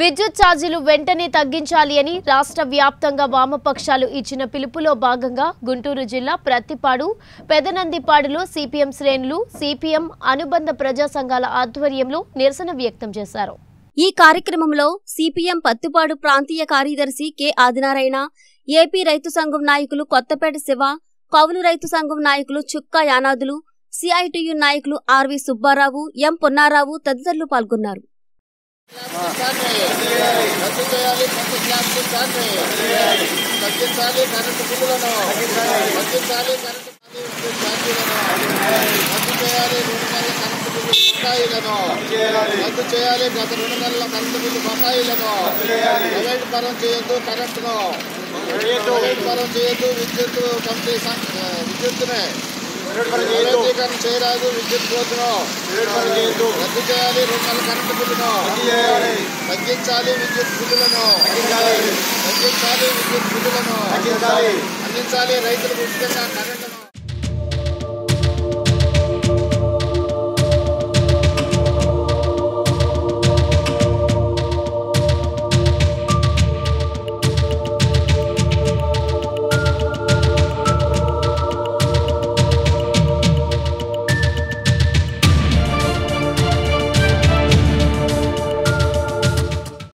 విద్యుత్ ఛార్జీలు వెంటనే తగ్గించాలి అని రాష్ట్ర వ్యాప్తంగా వామపక్షాలు ఇచ్చిన పిలుపులో భాగంగా గుంటూరు జిల్లా ప్రత్తిపాడు పెదనందిపాడులో సిపిఎం శ్రేణులు సిపిఎం అనుబంధ ప్రజా సంఘాల ఆధ్వర్యంలో నిరసన వ్యక్తం చేశారు. ఈ కార్యక్రమంలో సిపిఎం పత్తిపాడు ప్రాంతీయ కార్యదర్శి కె ఆదినారాయణ, ఏపీ రైతు సంఘం నాయకులు కొత్తపేట శివ, కౌలు రైతు సంఘం నాయకులు చుక్కా యానాదులు, సిఐటియు నాయకులు ఆర్వి సుబ్బారావు, ఎం పొన్నారావు తదితరులు పాల్గొన్నారు. రద్దు చేయాలి, గత 2 నెలల కరెంటు బిల్లు బకాయిలను ప్రైవేట్ పరం చేయొద్దు, కరెంటును ప్రైవేట్ పరం చేయొద్దు, విద్యుత్ కంపెనీ విద్యుత్తునే ప్రైవేటీకరణ చేయరాదు, విద్యుత్ కోర్టును రద్దు చేయాలి, 2 నెలల కరెంటు బిల్లును తగ్గించాలి, విద్యుత్ బిల్లులను అందించాలి, రైతులకు ఉచితంగా కరెంటు